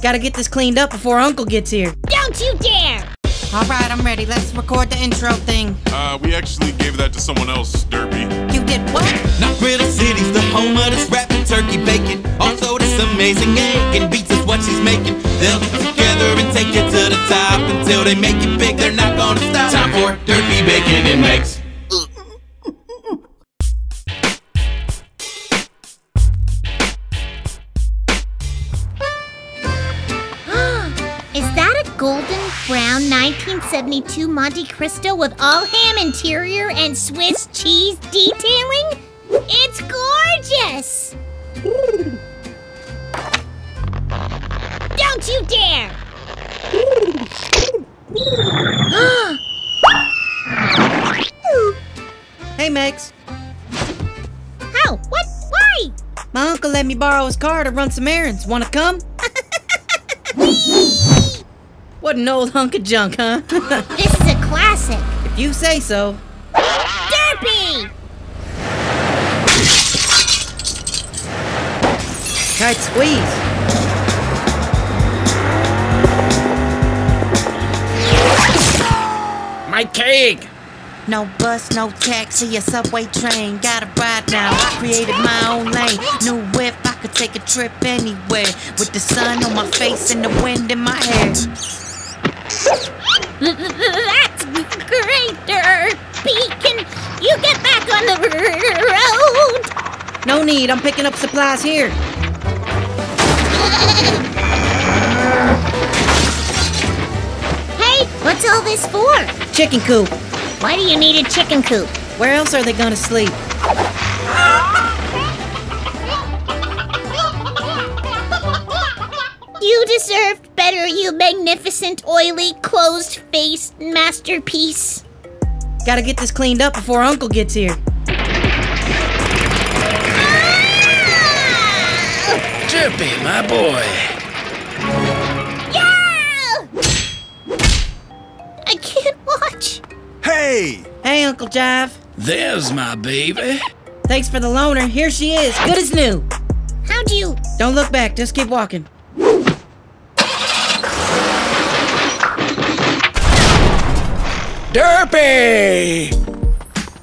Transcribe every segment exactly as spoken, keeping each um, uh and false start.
Gotta get this cleaned up before Uncle gets here. Don't you dare! Alright, I'm ready. Let's record the intro thing. Uh, we actually gave that to someone else, Derpy. You did what? Not Riddle City's the home of this rapping turkey bacon. Also, this amazing egg and beats is what she's making. They'll get together and take it to the top. Until they make it big, they're not gonna stop. Time for Derpy Bacon and mEGGz. Golden brown nineteen seventy-two Monte Cristo with all ham interior and Swiss cheese detailing? It's gorgeous! Don't you dare! Hey, mEGGz. How? What? Why? My uncle let me borrow his car to run some errands. Wanna come? What an old hunk of junk, huh? This is a classic. If you say so. Derpy! Tight squeeze. My cake! No bus, no taxi, a subway train. Gotta ride now, I created my own lane. New whip, I could take a trip anywhere. With the sun on my face and the wind in my hair. That's great, Derpy. Can you get back on the road? No need. I'm picking up supplies here. Hey, what's all this for? Chicken coop. Why do you need a chicken coop? Where else are they gonna sleep? You deserved better, you magnificent, oily, closed-faced masterpiece. Gotta get this cleaned up before Uncle gets here. Ah! Derpy, my boy. Yeah! I can't watch. Hey! Hey, Uncle Jive. There's my baby. Thanks for the loaner. Here she is, good as new. How'd you... Don't look back, just keep walking. Derpy!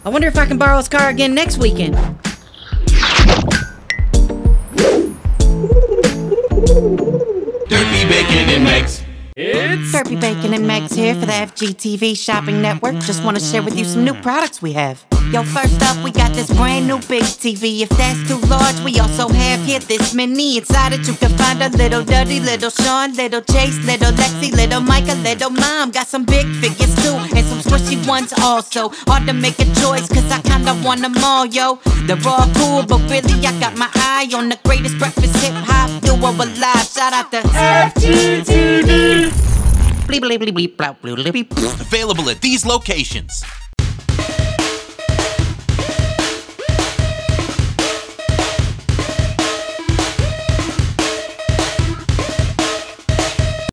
I wonder if I can borrow his car again next weekend. Derpy Bacon and mEGGz. It's Derpy Bacon and mEGGz here for the F G T V Shopping Network. Just want to share with you some new products we have. Yo, first up, we got this brand new big T V. If that's too large, we also have here this mini. Inside it, you can find a little Duddy, little Sean, little Chase, little Lexi, little Micah, little Mom. Got some big figures too, and some squishy ones also. Hard to make a choice, cause I kinda want them all, yo. They're all cool, but really, I got my eye on the greatest breakfast hip-hop duo alive. Shout out to F G T V. Available at these locations.